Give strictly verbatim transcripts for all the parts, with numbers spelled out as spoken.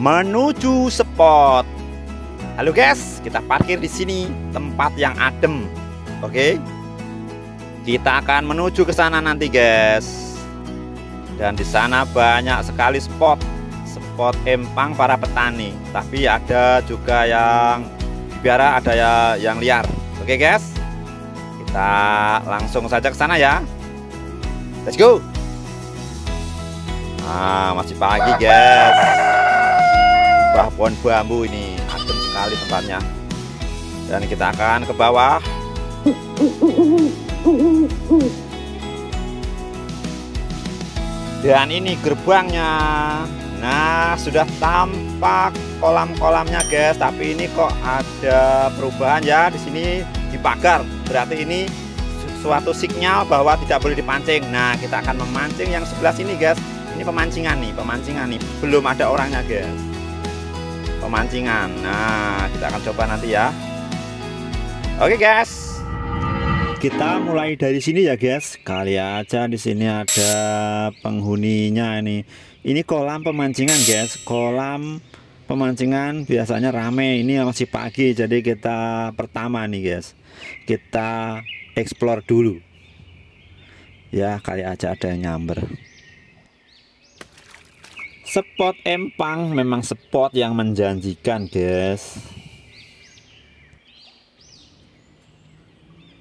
menuju spot. Halo guys, kita parkir di sini, tempat yang adem. Oke. Kita akan menuju ke sana nanti, guys. Dan di sana banyak sekali spot, spot empang para petani. Tapi ada juga yang biara, ada yang liar. Oke, guys. Kita langsung saja ke sana ya. Let's go. Nah, masih pagi, guys. Wah, pohon bambu ini adem sekali tempatnya. Dan kita akan ke bawah. Dan ini gerbangnya. Nah, sudah tampak kolam-kolamnya, guys. Tapi ini kok ada perubahan ya di sini, di pagar. Berarti ini suatu sinyal bahwa tidak boleh dipancing. Nah, kita akan memancing yang sebelah sini, guys. Ini pemancingan nih, pemancingan nih. Belum ada orangnya, guys. Pemancingan. Nah, kita akan coba nanti ya. Oke, guys. Kita mulai dari sini ya, guys. Kali aja di sini ada penghuninya ini. Ini kolam pemancingan, guys. Kolam pemancingan biasanya rame. Ini masih pagi, jadi kita pertama nih, guys. Kita explore dulu ya, kali aja ada yang nyamber. Spot empang memang spot yang menjanjikan, guys.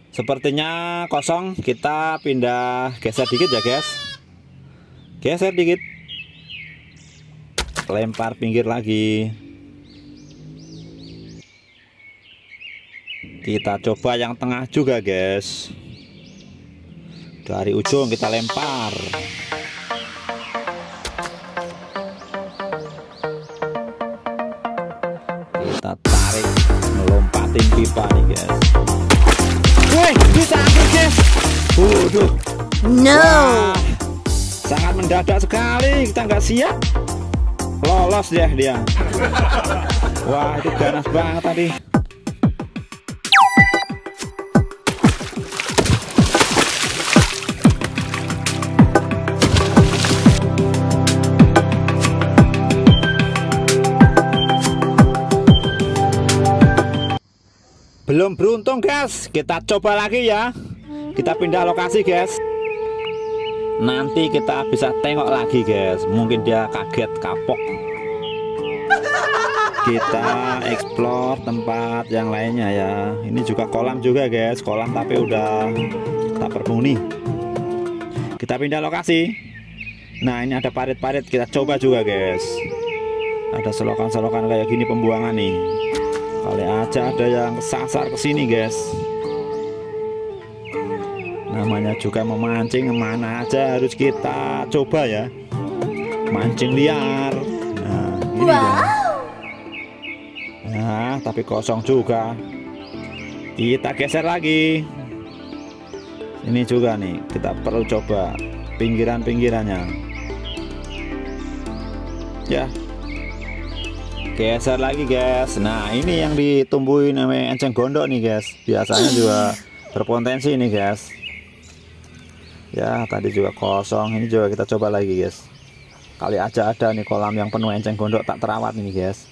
Sepertinya kosong, kita pindah, geser dikit ya, guys. Geser dikit, lempar pinggir lagi. Kita coba yang tengah juga, guys. Dari ujung kita lempar. Kita tarik, melompatin pipa nih, guys. Wih, bisa angkat, guys. Waduh. No. Wah, sangat mendadak sekali, kita nggak siap. Lolos deh dia. Wah, itu ganas banget tadi. Belum beruntung, guys. Kita coba lagi ya. Kita pindah lokasi, guys. Nanti kita bisa tengok lagi, guys. Mungkin dia kaget, kapok. Kita explore tempat yang lainnya ya. Ini juga kolam juga, guys. Kolam tapi udah tak berpenghuni. Kita pindah lokasi. Nah, ini ada parit-parit. Kita coba juga, guys. Ada selokan-selokan kayak gini pembuangan nih. Kali aja ada yang sasar ke sini, guys. Namanya juga memancing, mana aja harus kita coba ya. Mancing liar. Nah, ini wow. Ya. Nah, tapi kosong juga. Kita geser lagi. Ini juga nih, kita perlu coba pinggiran-pinggirannya. Ya. Geser lagi, guys. Nah, ini yang ditumbuhin namanya enceng gondok nih, guys. Biasanya juga berpotensi ini, guys. Ya, tadi juga kosong. Ini juga kita coba lagi, guys. Kali aja ada nih kolam yang penuh enceng gondok tak terawat ini, guys.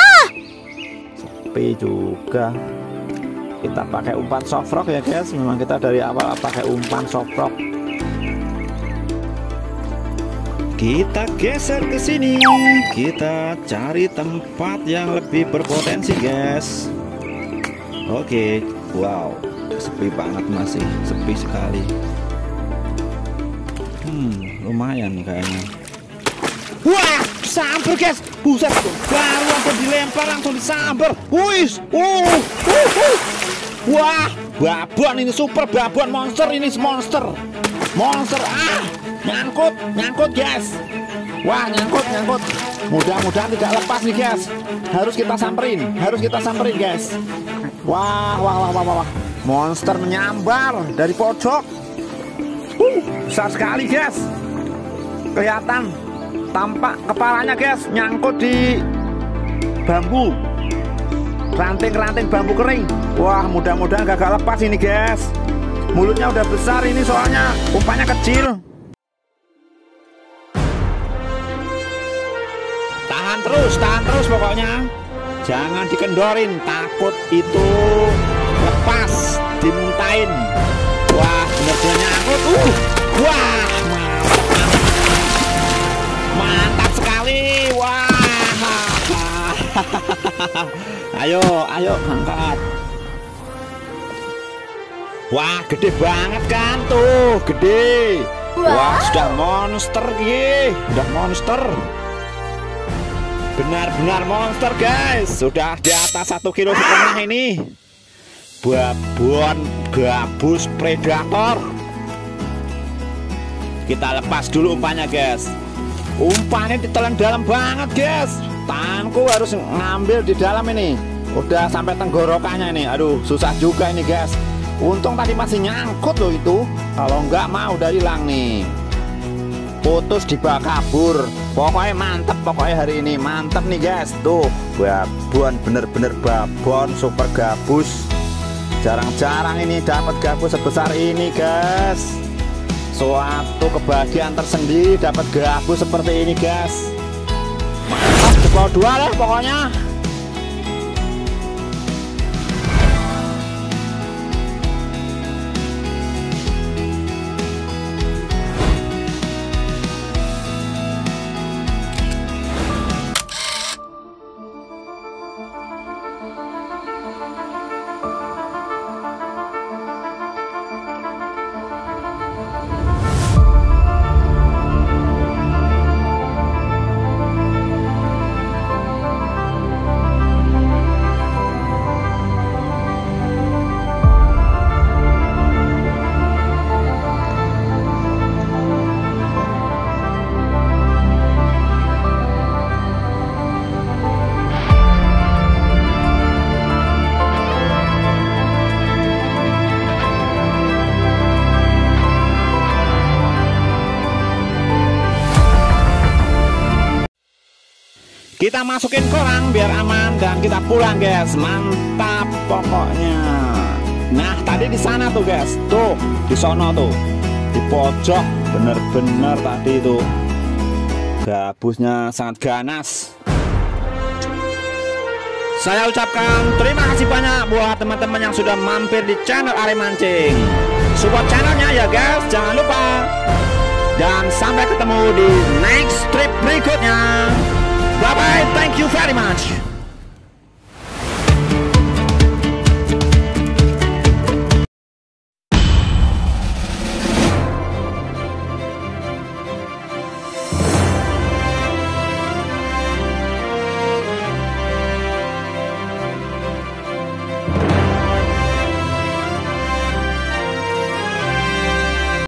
Ah! Sepi juga. Kita pakai umpan soft rock ya, guys. Memang kita dari awal pakai umpan soft rock. Kita geser ke sini. Kita cari tempat yang lebih berpotensi, guys. Oke, wow, sepi banget, masih sepi sekali. Hmm, lumayan nih kayaknya. Wah, samper, guys. Buset, baru langsung dilempar, langsung disamber. Wih, uh, uh, uh. Wah, babon ini, super babon, monster ini, monster, monster ah. Nyangkut, nyangkut, guys. Wah, nyangkut, nyangkut. Mudah-mudahan tidak lepas nih, guys. Harus kita samperin, harus kita samperin, guys. Wah, wah, wah, wah, wah. Monster menyambar dari pojok. Uh, besar sekali, guys. Kelihatan, tampak kepalanya, guys. Nyangkut di bambu, ranting-ranting bambu kering. Wah, mudah-mudahan gagal lepas ini, guys. Mulutnya udah besar ini soalnya, umpannya kecil. tahan terus, tahan terus pokoknya. Jangan dikendorin, takut itu lepas, dimintain. Wah, bener-bener nyangkut. Uh, wah, mantap, mantap sekali. Wah, ayo, ayo angkat. Wah, gede banget kan tuh, gede. Wah, sudah monster ye, sudah monster. Benar-benar monster guys, sudah di atas satu kilo setengah ini. Babon gabus predator. Kita lepas dulu umpannya guys. Umpannya ditelan dalam banget guys. Tanganku harus ngambil di dalam ini. Udah sampai tenggorokannya ini. Aduh, susah juga ini guys. Untung tadi masih nyangkut loh itu. Kalau enggak mau udah hilang nih. Putus dibawa kabur. Pokoknya mantep, pokoknya hari ini mantep nih guys. Tuh babon, bener-bener babon super gabus. Jarang-jarang ini dapat gabus sebesar ini guys. Suatu kebahagiaan tersendiri dapat gabus seperti ini guys. Mantap, jempol dua lah pokoknya. Kita masukin kolang biar aman dan kita pulang guys. Mantap pokoknya. Nah tadi di sana tuh guys, tuh di sono tuh di pojok, bener-bener tadi itu gabusnya sangat ganas. Saya ucapkan terima kasih banyak buat teman-teman yang sudah mampir di channel Aremancing. Support channelnya ya guys, jangan lupa. Dan sampai ketemu di next trip berikutnya. Bye bye, thank you very much.